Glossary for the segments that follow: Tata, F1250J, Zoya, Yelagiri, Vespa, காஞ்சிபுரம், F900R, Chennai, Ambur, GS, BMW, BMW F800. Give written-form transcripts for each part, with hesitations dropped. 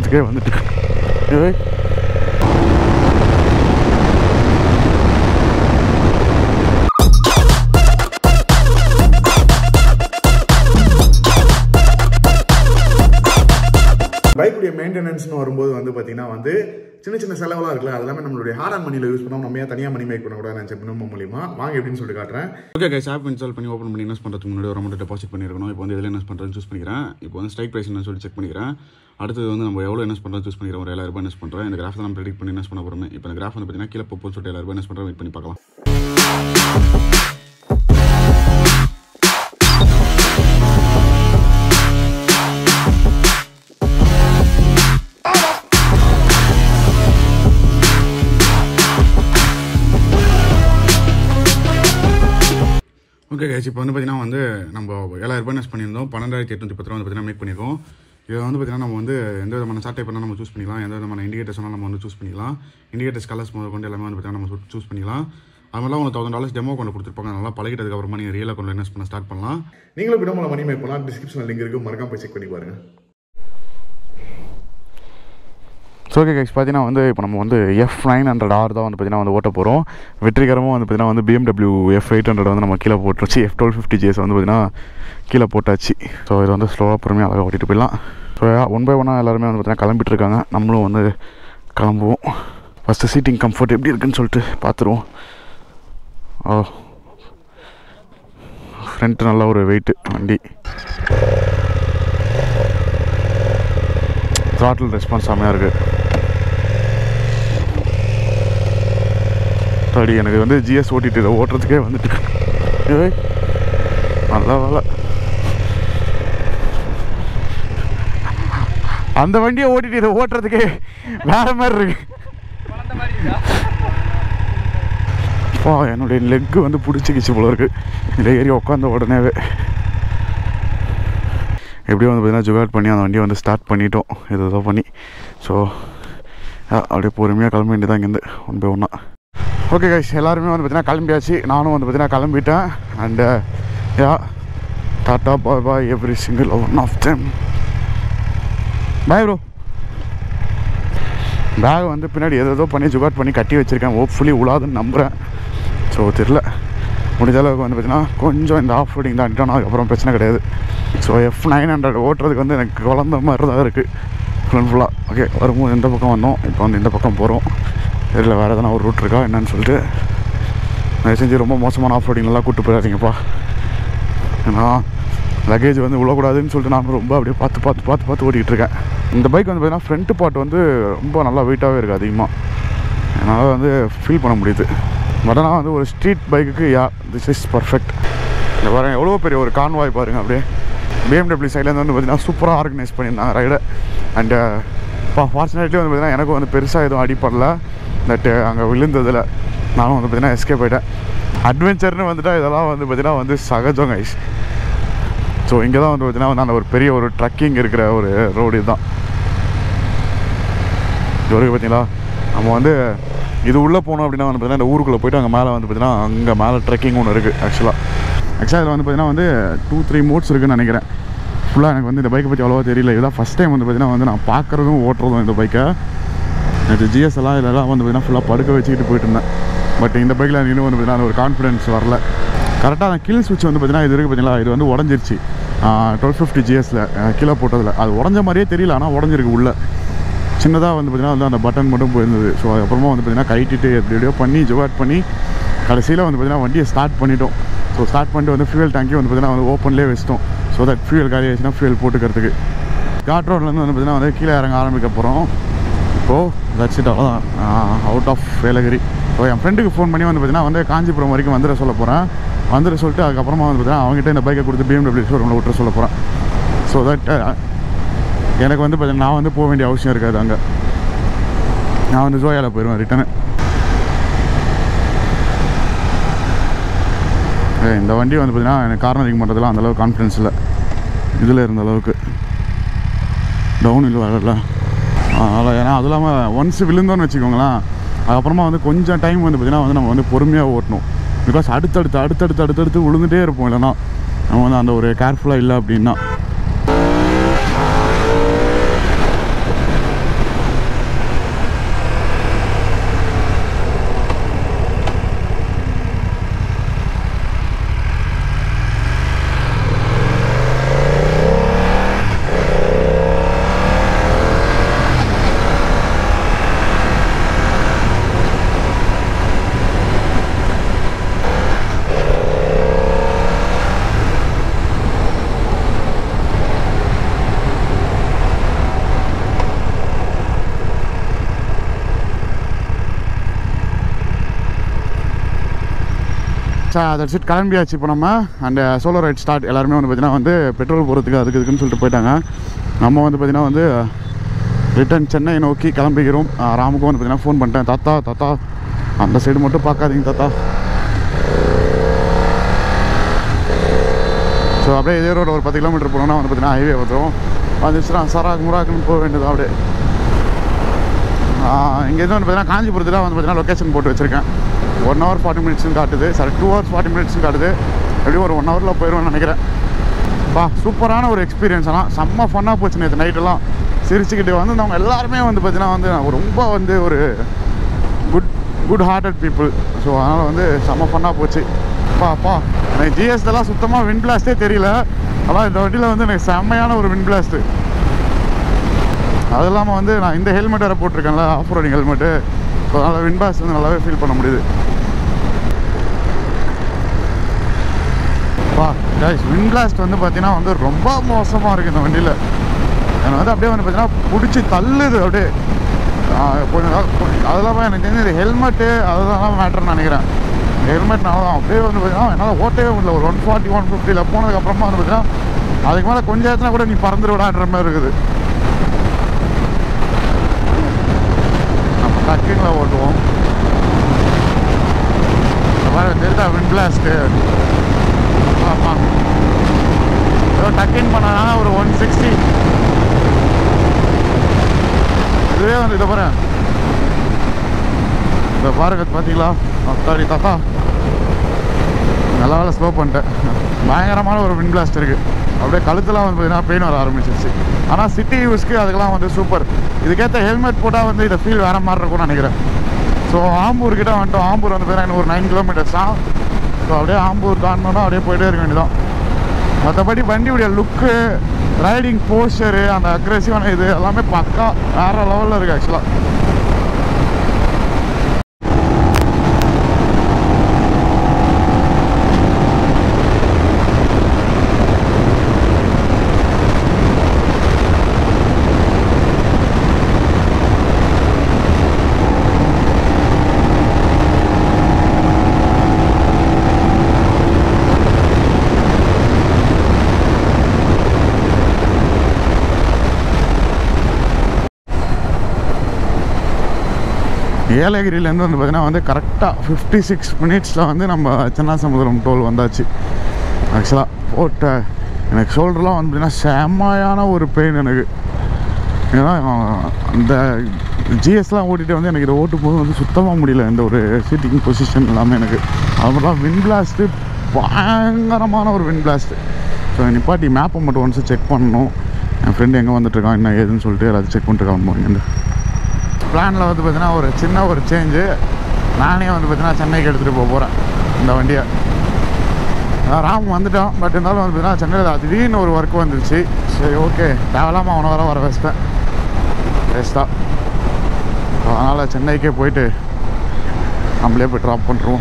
தூரத்துக்கே வந்துட்டு. பைக்குடைய மெயின்டெனன்ஸ்னு வரும்போது வந்து பார்த்தீங்கன்னா வந்து சின்ன சின்ன செலவெல்லாம் இருக்குல்ல, அது எல்லாமே நம்மளுடைய ஹார்ட் ஆன் மணியில் யூஸ் பண்ணாமல் நம்ம ஏன் தனியாக மணி மேக் பண்ணக்கூடாது நினச்சேன் நம்ம மூலியமா. வாங்க எப்படின்னு சொல்லிட்டு காட்டுறேன். ஓகே கைஸ், ஆப் இன்ஸ்டால் பண்ணி ஓப்பன் பண்ணி இன்வெஸ்ட் பண்ணுறதுக்கு முன்னாடி ஒரு அமௌண்ட் டெபாசிட் பண்ணியிருக்கணும். இப்போ வந்து இதில் இன்வெஸ்ட் பண்ணுறதுன்னு சூஸ் பண்ணிக்கிறேன். இப்போ வந்து ஸ்ட்ரைக் ப்ரைஸ் என்னன்னு சொல்லி செக் பண்ணிக்கிறேன். அடுத்தது வந்து நம்ம எவ்வளோ இன்வெஸ்ட் பண்ணுறது சூஸ் பண்ணிக்கிறோம். ஒரு 7000 ரூபாய் இன்வெஸ்ட் பண்ணுறேன். இந்த கிராஃப் தான் நம்ம ப்ரெடிக்ட் பண்ணி இன்வெஸ்ட் பண்ண போகிறோம். இப்போ இந்த கிராஃப் வந்து பார்த்தீங்கன்னா கீழே போப்போன்னு சொல்லிட்டு 7000 ரூபாய் இன்வெஸ்ட் பண்ணுறேன். வெயிட் பண்ணி பார்க்கலாம். ஓகே கேஸ், இப்போ வந்து பார்த்தீங்கன்னா வந்து நம்ம 7000 ரூபாய் இன்வெஸ்ட் பண்ணியிருந்தோம். 12810 ரூபா வந்து பார்த்தீங்கன்னா மேக் பண்ணியிருக்கோம். இதை வந்து பார்த்தீங்கன்னா நம்ம வந்து எந்த விதமான சாட்டை பண்ணால் நம்ம சூஸ் பண்ணிக்கலாம், எந்த விதமான இண்டிகேட்டர்ஸ் வேணால் நம்ம வந்து சூஸ் பண்ணிக்கலாம். இண்டிகேட்டர்ஸ் கலர்ஸ் முதற்கொண்டு எல்லாமே வந்து பார்த்தீங்கன்னா நம்ம சூஸ் பண்ணிக்கலாம். அதனால ஒரு $1000 டெமோ கொண்டு கொடுத்துருப்பாங்க. நல்லா பழகிட்டதுக்கு அப்புறமா நீங்கள் ரியலாக கொண்டு இன்வெஸ்ட் பண்ண ஸ்டார்ட் பண்ணலாம். நீங்களும் விடமான மணி மேக் பண்ணலாம். டிஸ்கிரிப்ஷனில் லிங்க் இருக்குது, மறக்காம போய் செக் பண்ணி பாருங்க. ஸோ ஓகே கேஸ், பார்த்தீங்கன்னா வந்து இப்போ நம்ம வந்து F900R தான் வந்து பார்த்தீங்கன்னா வந்து ஓட்ட போகிறோம். வெற்றிகரமாக வந்து பார்த்தீங்கன்னா வந்து BMW F800 வந்து நம்ம கீழே போட்டுருச்சு. F1250Js வந்து பார்த்தீங்கன்னா கீழே போட்டாச்சு. ஸோ இது வந்து ஸ்லோவாக பொறுமையாக அழகாக ஓட்டிகிட்டு போயிடலாம். ஸோ ஒன் பை ஒன்னாக எல்லாருமே வந்து பார்த்தீங்கன்னா கிளம்பிட்டு இருக்காங்க. நம்மளும் வந்து கிளம்புவோம். ஃபஸ்ட்டு சீட்டிங் கம்ஃபர்ட் எப்படி இருக்குன்னு சொல்லிட்டு பார்த்துருவோம். ஓ ஃப்ரண்ட்டு நல்லா ஒரு வெயிட்டு வண்டி. த்ராட்டில் ரெஸ்பான்ஸ் செம்மையாக இருக்குது. சரி, எனக்கு வந்து ஜிஎஸ் ஓட்டிட்டு ஓட்டுறதுக்கே வந்துட்டு நல்லா வேலை. அந்த வண்டியை ஓட்டிட்டு இதை ஓட்டுறதுக்கே வேறு மாதிரி இருக்கு. அப்பா என்னுடைய லெக்கு வந்து பிடிச்சிக்கிச்சு போல இருக்குது. இதில் ஏறி உட்காந்த உடனேவே எப்படியும் வந்து பார்த்தீங்கன்னா ஜுகாட் பண்ணி அந்த வண்டியை வந்து ஸ்டார்ட் பண்ணிட்டோம். இதுதான் பண்ணி ஸோ அப்படியே பொறுமையாக கிளம்ப வேண்டியதான் இங்கேருந்து ஒன் பை ஒன்றா. ஓகே கைஸ், எல்லாருமே வந்து பார்த்தீங்கன்னா கிளம்பியாச்சு. நானும் வந்து பார்த்தீங்கன்னா கிளம்பிட்டேன். And yeah tata bye bye every single one of them. Bye bro. Back வந்து பின்னாடி ஏதோ பண்ணி ஜுகாட் பண்ணி கட்டி வச்சுருக்கேன். ஹோப்ஃபுல்லி உலாதுன்னு நம்புகிறேன். ஸோ தெரில, முடிஞ்ச அளவுக்கு வந்து பார்த்தீங்கன்னா கொஞ்சம் இந்த ஆஃப் ரோடிங் தான் அன்ட்டோம். அதுக்கப்புறம் பிரச்சனை கிடையாது. ஸோ F900 ஓட்டுறதுக்கு வந்து எனக்கு குழந்த மாதிரி தான் இருக்குது ஃபுல் அண்ட் ஃபுல்லாக. ஓகே, வரும்போது இந்த பக்கம் வந்தோம், இப்போ வந்து இந்த பக்கம் போகிறோம். தெரியல வேறு எதனா ஒரு ரூட் இருக்கா என்னன்னு சொல்லிட்டு. நான் செஞ்சு ரொம்ப மோசமான ஆஃப் ரோடிங் நல்லா கூப்பிட்டு போயிடாதீங்கப்பா. ஏன்னா லக்கேஜ் வந்து விழக்கூடாதுன்னு சொல்லிட்டு நான் ரொம்ப அப்படியே பார்த்து ஓட்டிகிட்டு இருக்கேன். இந்த பைக் வந்து பார்த்தீங்கன்னா ஃப்ரண்ட் பார்ட் வந்து ரொம்ப நல்லா வெயிட்டாகவே இருக்குது. அதிகமாக என்னால் வந்து ஃபீல் பண்ண முடியுது. பட் ஆனால் வந்து ஒரு ஸ்ட்ரீட் பைக்குக்கு யா திஸ் இஸ் பர்ஃபெக்ட். இந்த பாருங்கள் எவ்வளோ பெரிய ஒரு கான்வாய் பாருங்கள். அப்படியே BMW சைட்லேருந்து வந்து பார்த்தீங்கன்னா சூப்பராக ஆர்கனைஸ் பண்ணியிருந்தாங்க ரைடை. அண்டு ஃபார்ச்சுனேட்லி வந்து பார்த்தீங்கன்னா எனக்கு வந்து பெருசாக எதுவும் அடிப்படல. தட்டு அங்கே விழுந்ததில் நானும் வந்து பார்த்தீங்கன்னா எஸ்கேப் ஆகிட்டேன். அட்வென்ச்சர்னு வந்துட்டால் இதெல்லாம் வந்து பார்த்தீங்கன்னா வந்து சகஜம் கைஸ். ஸோ இங்கே தான் வந்து பார்த்தீங்கன்னா வந்து அந்த ஒரு பெரிய ஒரு ட்ரக்கிங் இருக்கிற ஒரு ரோடு தான் இது வரைக்கும். பார்த்தீங்களா நம்ம வந்து இது உள்ளே போனோம் அப்படின்னா வந்து பார்த்தீங்கன்னா இந்த ஊருக்குள்ளே போய்ட்டு அங்கே மேலே வந்து பார்த்தீங்கன்னா அங்கே மேலே ட்ரெக்கிங் ஒன்று இருக்குது. ஆக்சுவலாக இதில் வந்து பார்த்தீங்கன்னா வந்து 2-3 மோட்ஸ் இருக்குதுன்னு நினைக்கிறேன். ஃபுல்லாக எனக்கு வந்து இந்த பைக்கை பற்றி அவ்வளோவா தெரியல. இதெல்லாம் ஃபஸ்ட் டைம் வந்து பார்த்தீங்கன்னா வந்து நான் பார்க்குறதும் ஓட்டுறதும் இந்த பைக்கை. எனக்கு ஜிஎஸ் எல்லாம் இதெல்லாம் வந்து பார்த்தீங்கன்னா ஃபுல்லாக படுக்க வச்சுக்கிட்டு போய்ட்டு இருந்தேன். பட் இந்த பைக்கில் இன்னும் வந்து பார்த்தீங்கன்னா ஒரு கான்ஃபிடன்ஸ் வரல. கரெக்டாக அந்த கீழ் ஸ்விட்ச் வந்து பார்த்தீங்கன்னா இது இருக்குது பார்த்தீங்களா, இது வந்து உடஞ்சிருச்சு 1250 GSல கீழே போட்டதில். அது உடஞ்ச மாதிரியே தெரியல, ஆனால் உடஞ்சிருக்கு. உள்ளே சின்னதாக வந்து பார்த்தீங்கன்னா வந்து அந்த பட்டன் மட்டும் போயிருந்தது. ஸோ அதுக்கப்புறமா வந்து பார்த்தீங்கன்னா கைட்டிட்டு எப்படி எப்படியோ பண்ணி ஜுகாட் பண்ணி கடைசியில் வந்து பார்த்தீங்கன்னா வண்டியை ஸ்டார்ட் பண்ணிட்டோம். ஸோ ஸ்டார்ட் பண்ணிட்டு வந்து ஃபியூல் டேங்கி வந்து பார்த்தீங்கன்னா வந்து ஓப்பன்லேயே வச்சிட்டோம். ஸோ தட் ஃபியூல் காலி ஆச்சுன்னா ஃபியூல் போட்டுக்கிறதுக்கு. காட் ரோட்லேருந்து வந்து பார்த்தீங்கன்னா வந்து கீழே இறங்க ஆரம்பிக்க போகிறோம். தட்ஸ் இட், அவ்வளோதான். Out of Velagiri. ஸோ என் ஃப்ரெண்டுக்கு ஃபோன் பண்ணி வந்து பார்த்தீங்கன்னா வந்து காஞ்சிபுரம் வரைக்கும் வந்துட சொல்ல போகிறேன். வந்துட சொல்லிட்டு அதுக்கப்புறமா வந்து பார்த்தீங்கன்னா அவங்ககிட்ட இந்த பைக்கை கொடுத்து BMW ஷோரூமில் விட்டுற சொல்ல போகிறேன். ஸோ தட் எனக்கு வந்து பார்த்தீங்கன்னா நான் வந்து போக வேண்டிய அவசியம் இருக்காது. அங்கே நான் வந்து ஜோயாவில் போயிடுவேன் ரிட்டனு. இந்த வண்டி வந்து பார்த்தீங்கன்னா எனக்கு கார்னரிங் பண்ணுறதுலாம் அந்தளவுக்கு கான்ஃபிடன்ஸ் இல்லை. இதில் இருந்த அளவுக்கு டவுன் இல்லை வரல. அதனால் ஏன்னா அது இல்லாமல் ஒன்ஸ் விழுந்தோன்னு வச்சுக்கோங்களேன், அதுக்கப்புறமா வந்து கொஞ்சம் டைம் வந்து பார்த்திங்கன்னா வந்து நம்ம வந்து பொறுமையாக ஓட்டணும். பிகாஸ் அடுத்தடுத்து விழுந்துகிட்டே இருப்போம். இல்லைன்னா நம்ம வந்து அந்த ஒரு கேர்ஃபுல்லாக இல்லை அப்படின்னா. that's it. Current biya chiponama and solar ride start. Alarm on the petrol borothiga. That is the poitanga. Namma on the pathina on the return Chennai in Oki. Current biya room. Ramu on the pathina phone banta. Tata. And the side motor parka ding Tata. So, we have to go to the highway. We have to go to the highway. I GS dala sutthama wind blast e theriyala ava indotila vandu nek sammayana oru wind blast adellama vandu na inda helmet era potirukken la off roading helmet adala wind blast nallave feel panna mudiyudhu pa guys wind blast vandu pathina vandu romba mosama irukku indha vandila ana vandu apdiye vandu pathina pudichi thalludhu apdiye adellama enak therinja helmet adala matter nanikiren helmet now they on another whatever 140 150 la ponadhu appuram vandha pathina adukku mela konja ethana kuda ni parandu vidaandra maari irukku appa tracking la oduvom avara delta wind blast appa so tracking panana or 160 idhe on idha para the vargat pathila Tata, Tata. Nalla slow panta. Bayangaramana wind blast irukku. Apdiye kaluthula vandu na pain vara aarambichiruchu. Ana city use ku adukala vandu super. Iduketta helmet pota vandu ida feel vera maari irukku nanikiren. So Ambur kitta vandom. Ambur vandu vera innoru 9 km ah. So apdiye Ambur daanona apdiye poite irukka vendidum. Mathapadi vandi ude look, riding posture and aggressive ana idu ellame pakka vera level la irukku actually. Yelagiri land vandu pathina vandu correct 56 minutes la vandu நம்ம சென்னை சமுத்திரம் toll வந்தாச்சு actually போட் எனக்கு ஷோல்டர்லாம் வந்து பாத்தீங்கன்னா சாமையான ஒரு pain எனக்கு ஏன்னா அந்த ஜிஎஸ்லாம் ஓட்டிட்டு வந்து எனக்கு இத ஓட்டு போது வந்து சுத்தமா முடியல இந்த ஒரு சீட்டிங் பொசிஷன் எல்லாமே எனக்கு அதெல்லாம் wind blast பயங்கரமான ஒரு wind blast சோ இந்த பாட்டி மேப்பை மட்டும் ஒன்ஸ் செக் பண்ணனும் என் ஃப்ரெண்ட் எங்க வந்துட்டு இருக்கான் என்ன ஏதுன்னு சொல்லிட்டு அத செக் பண்ணிட்டு இருக்கான் போறீங்க Plan la vandu pathina oru chinna oru change naane vandu pathina Chennai ku eduthu poporan indha vandiya Ram vandutom but endalum vandu pathina Chennai la adivin oru work vanduchu so okay thavalama avana vara vespa vespa avanala Chennai ku poittu nammale poi drop pandrom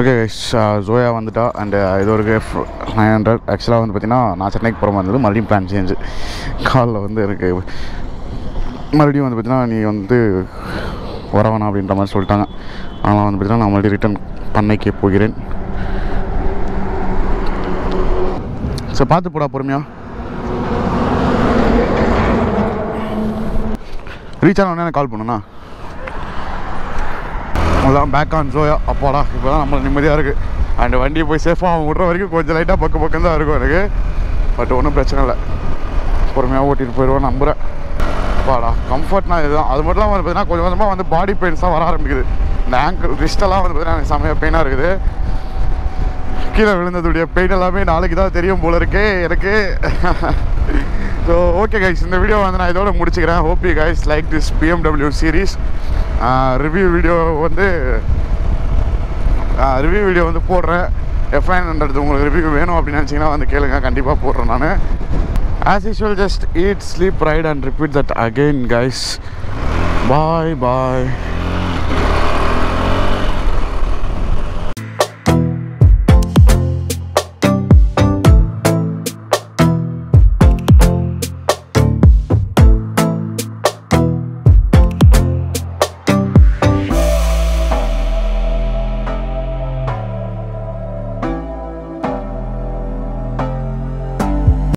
okay guys Zoya vanduta and idu oru F900 actually vandu pathina na Chennai ku poram vandhu malli plan change call la vandu irukku மறுபடியும் வந்து பார்த்தீங்கன்னா நீ வந்து வரவேணாம் அப்படின்ற மாதிரி சொல்லிட்டாங்க ஆனால் வந்து பார்த்தீங்கன்னா நான் மறுபடியும் ரிட்டர்ன் பண்ணைக்கே போகிறேன் ஸோ பார்த்து போடா பொறுமையா ரீச் ஆன உடனே கால் பண்ணுண்ணா அதான் பேக் ஆன் ஜோயா அப்பாடா இப்போ தான் நம்மளுக்கு நிம்மதியாக இருக்குது அந்த வண்டியை போய் சேஃபாக விட்ற வரைக்கும் கொஞ்சம் லைட்டாக பக்கம் தான் இருக்கும் எனக்கு பட் ஒன்றும் பிரச்சனை இல்லை பொறுமையாக ஓட்டிகிட்டு போயிடுவோம் நம்புகிறேன் பாடா கம்ஃபர்ட்னா இதுதான் அது மட்டும் இல்லாமல் வந்து பார்த்தீங்கன்னா கொஞ்சம் கொஞ்சமாக வந்து பாடி பெயின்ஸாக வர ஆரம்பிக்குது இந்த ஆங்கிள் ரிஸ்டெல்லாம் வந்து பார்த்தீங்கன்னா எனக்கு செம்மையாக பெயினாக இருக்குது கீழே விழுந்ததுடைய பெயின் எல்லாமே நாளைக்கு தான் தெரியும் போல இருக்கு எனக்கு ஸோ ஓகே கைஸ் இந்த வீடியோ வந்து நான் இதோட முடிச்சுக்கிறேன் hope you guys like this BMW series review video வந்து போடுறேன் F900 உங்களுக்கு ரிவ்யூ வேணும் அப்படின்னு நினச்சிங்கன்னா வந்து கேளுங்க கண்டிப்பாக போடுறேன் நான் As usual, just eat, sleep, ride and repeat that again guys. Bye bye.